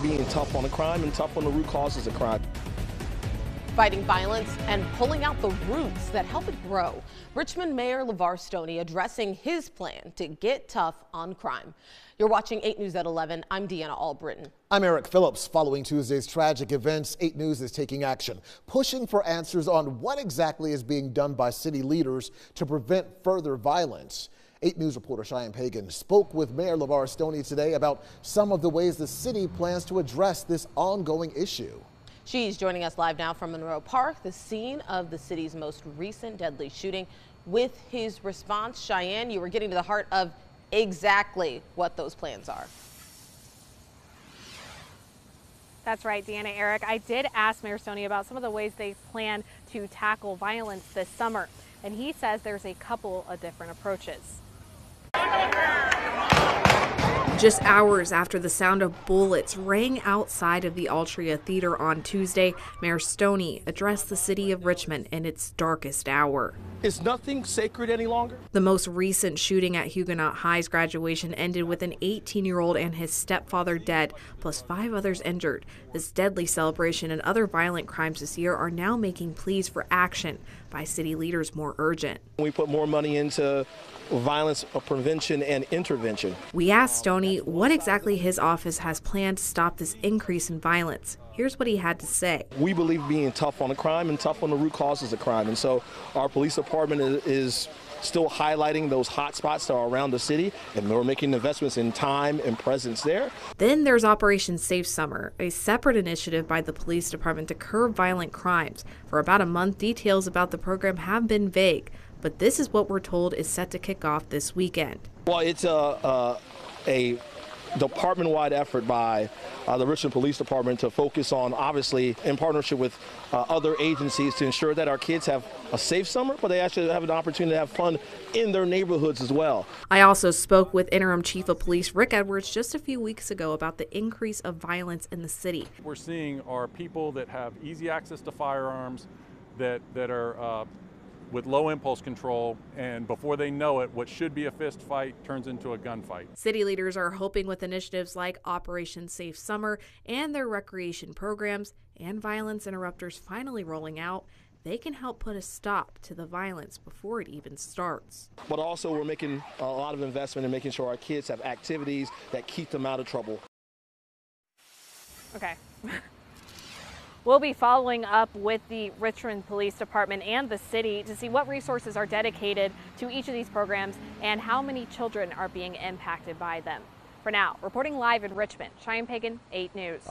Being tough on the crime and tough on the root causes of crime. Fighting violence and pulling out the roots that help it grow. Richmond Mayor LeVar Stoney addressing his plan to get tough on crime. You're watching 8 News at 11. I'm Deanna Allbritton. I'm Eric Phillips. Following Tuesday's tragic events, 8 News is taking action, pushing for answers on what exactly is being done by city leaders to prevent further violence. 8 News reporter Cheyenne Pagan spoke with Mayor LeVar Stoney today about some of the ways the city plans to address this ongoing issue. She's joining us live now from Monroe Park, the scene of the city's most recent deadly shooting, with his response. Cheyenne, you were getting to the heart of exactly what those plans are. That's right, Deanna, Eric. I did ask Mayor Stoney about some of the ways they plan to tackle violence this summer, and he says there's a couple of different approaches. Just hours after the sound of bullets rang outside of the Altria Theater on Tuesday, Mayor Stoney addressed the city of Richmond in its darkest hour. Is nothing sacred any longer? The most recent shooting at Huguenot High's graduation ended with an 18-year-old and his stepfather dead, plus 5 others injured. This deadly celebration and other violent crimes this year are now making pleas for action by city leaders more urgent. We put more money into violence prevention and intervention. We asked Stoney what exactly his office has planned to stop this increase in violence. Here's what he had to say. We believe being tough on the crime and tough on the root causes of crime. And so our police department is still highlighting those hot spots that are around the city, and we're making investments in time and presence there. Then there's Operation Safe Summer, a separate initiative by the police department to curb violent crimes. For about a month, details about the program have been vague, but this is what we're told is set to kick off this weekend. Well, it's a department-wide effort by the Richmond Police Department to focus on, obviously, in partnership with other agencies, to ensure that our kids have a safe summer, but they actually have an opportunity to have fun in their neighborhoods as well. I also spoke with Interim Chief of Police Rick Edwards just a few weeks ago about the increase of violence in the city. We're seeing are people that have easy access to firearms, that are with low impulse control, and before they know it, what should be a fist fight turns into a gunfight. City leaders are hoping with initiatives like Operation Safe Summer and their recreation programs and violence interrupters finally rolling out, they can help put a stop to the violence before it even starts. But also we're making a lot of investment in making sure our kids have activities that keep them out of trouble. Okay. We'll be following up with the Richmond Police Department and the city to see what resources are dedicated to each of these programs and how many children are being impacted by them. For now, reporting live in Richmond, Cheyenne Pagan, 8 News.